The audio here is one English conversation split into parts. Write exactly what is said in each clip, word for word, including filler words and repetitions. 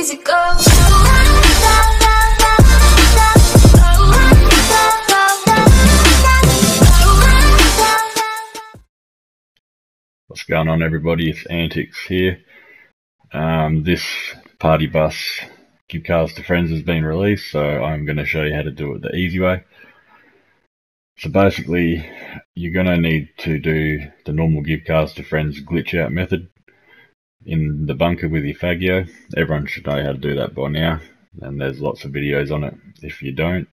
easy goes. What's going on, everybody? It's Antix here. Um, this party bus give cars to friends has been released, so I'm going to show you how to do it the easy way. So basically, you're going to need to do the normal give cars to friends glitch out method in the bunker with your Fagio. Everyone should know how to do that by now, and there's lots of videos on it if you don't.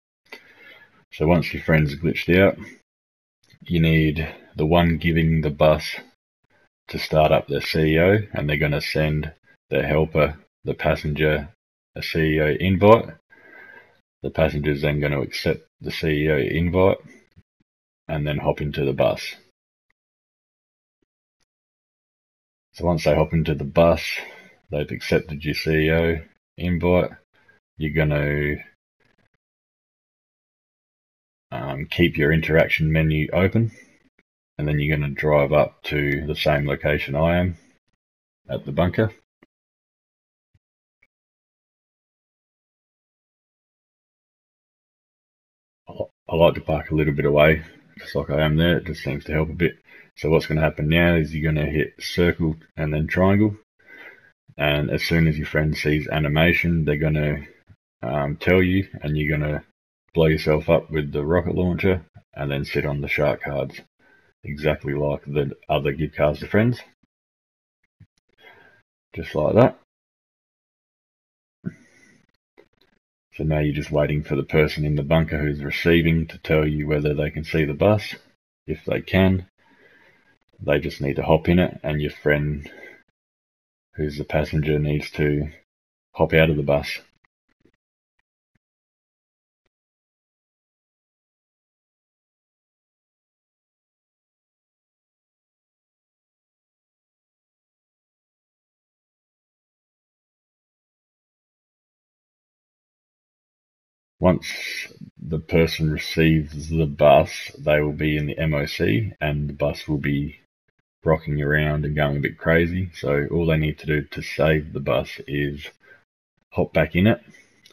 So once your friend's glitched out, you need the one giving the bus to start up their C E O, and they're going to send their helper, the passenger, a C E O invite. The passenger's then going to accept the C E O invite and then hop into the bus. So once they hop into the bus, they've accepted your C E O invite. You're going to um, keep your interaction menu open, and then you're going to drive up to the same location I am at the bunker. I like to park a little bit away, just like I am there. It just seems to help a bit. So what's going to happen now is you're going to hit circle and then triangle, and as soon as your friend sees animation, they're going to um, tell you, and you're going to blow yourself up with the rocket launcher and then sit on the shark cards, exactly like the other give cars to friends, just like that. So now you're just waiting for the person in the bunker who's receiving to tell you whether they can see the bus. If they can, they just need to hop in it, and your friend who's the passenger needs to hop out of the bus. Once the person receives the bus, they will be in the M O C, and the bus will be rocking around and going a bit crazy. So all they need to do to save the bus is hop back in it,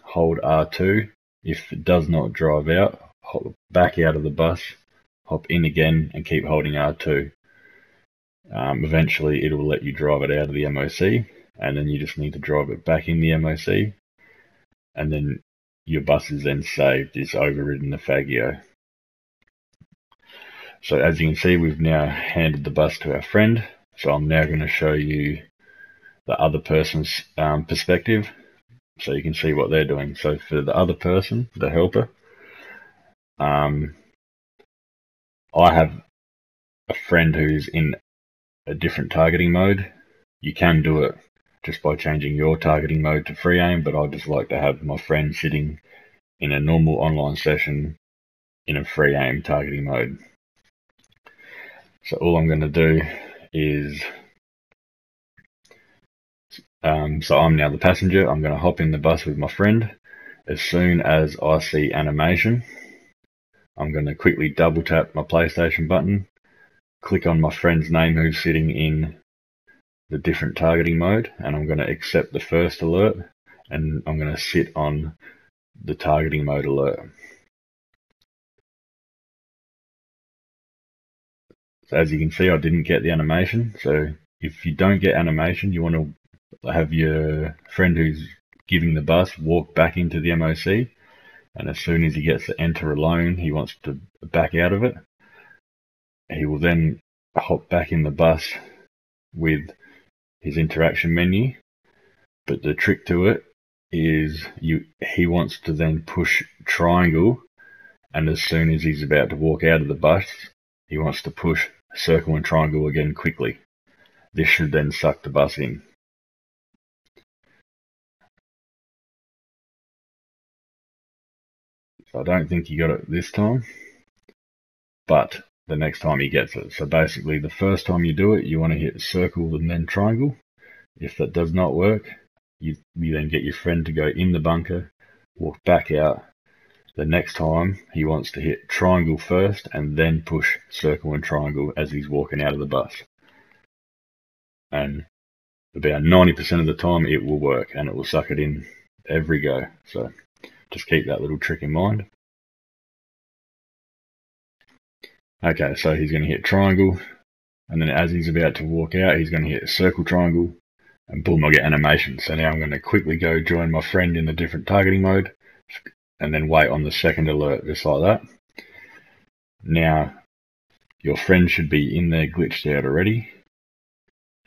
hold R two. If it does not drive out, hop back out of the bus, hop in again, and keep holding R two. Um, eventually it will let you drive it out of the M O C, and then you just need to drive it back in the M O C, and then your bus is then saved. It's overridden the Fagio. So as you can see, we've now handed the bus to our friend. So I'm now going to show you the other person's um, perspective, so you can see what they're doing. So for the other person, the helper, um, I have a friend who's in a different targeting mode. You can do it just by changing your targeting mode to free aim, but I just like to have my friend sitting in a normal online session in a free aim targeting mode. So all I'm going to do is, um, so I'm now the passenger. I'm going to hop in the bus with my friend. As soon as I see animation, I'm going to quickly double tap my PlayStation button, click on my friend's name who's sitting in the different targeting mode, and I'm going to accept the first alert, and I'm going to sit on the targeting mode alert. So as you can see, I didn't get the animation. So if you don't get animation, you want to have your friend who's giving the bus walk back into the M O C, and as soon as he gets the enter alone, he wants to back out of it. He will then hop back in the bus with his interaction menu, but the trick to it is you he wants to then push triangle, and as soon as he's about to walk out of the bus, he wants to push circle and triangle again quickly. This should then suck the bus in. So I don't think he got it this time, but the next time he gets it. So basically, the first time you do it, you want to hit circle and then triangle. If that does not work, you, you then get your friend to go in the bunker, walk back out. The next time he wants to hit triangle first and then push circle and triangle as he's walking out of the bus, and about ninety percent of the time it will work, and it will suck it in every go. So just keep that little trick in mind. Okay, so he's going to hit triangle, and then as he's about to walk out, he's going to hit a circle triangle, and boom, I'll get animation. So now I'm going to quickly go join my friend in the different targeting mode, and then wait on the second alert, just like that. Now, your friend should be in there glitched out already,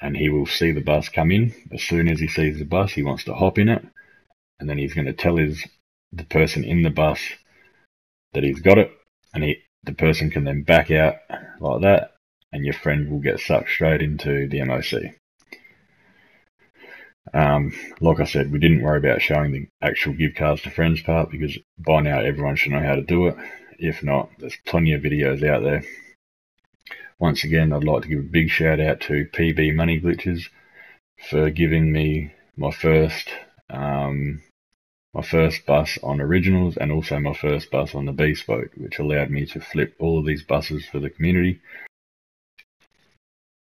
and he will see the bus come in. As soon as he sees the bus, he wants to hop in it, and then he's going to tell his the person in the bus that he's got it, and he, the person can then back out like that, and your friend will get sucked straight into the M O C. Um, like I said, we didn't worry about showing the actual give cards to friends part, because by now everyone should know how to do it. If not, there's plenty of videos out there. Once again, I'd like to give a big shout out to P B Money Glitches for giving me my first um, my first bus on originals, and also my first bus on the bespoke, which allowed me to flip all of these buses for the community.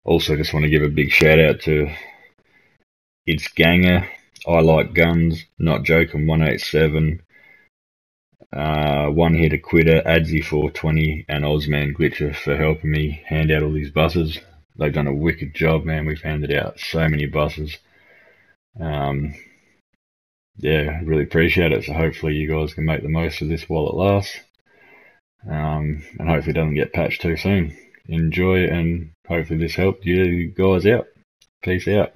Also, just want to give a big shout out to It's Ganger, I Like Guns, Not Joking one eight seven, uh, One Hit A Quitter, Adzy four twenty, and Ozman Glitcher for helping me hand out all these buses. They've done a wicked job, man. We've handed out so many buses. Um, yeah, really appreciate it. So hopefully you guys can make the most of this while it lasts. Um, and hopefully it doesn't get patched too soon. Enjoy, and hopefully this helped you guys out. Peace out.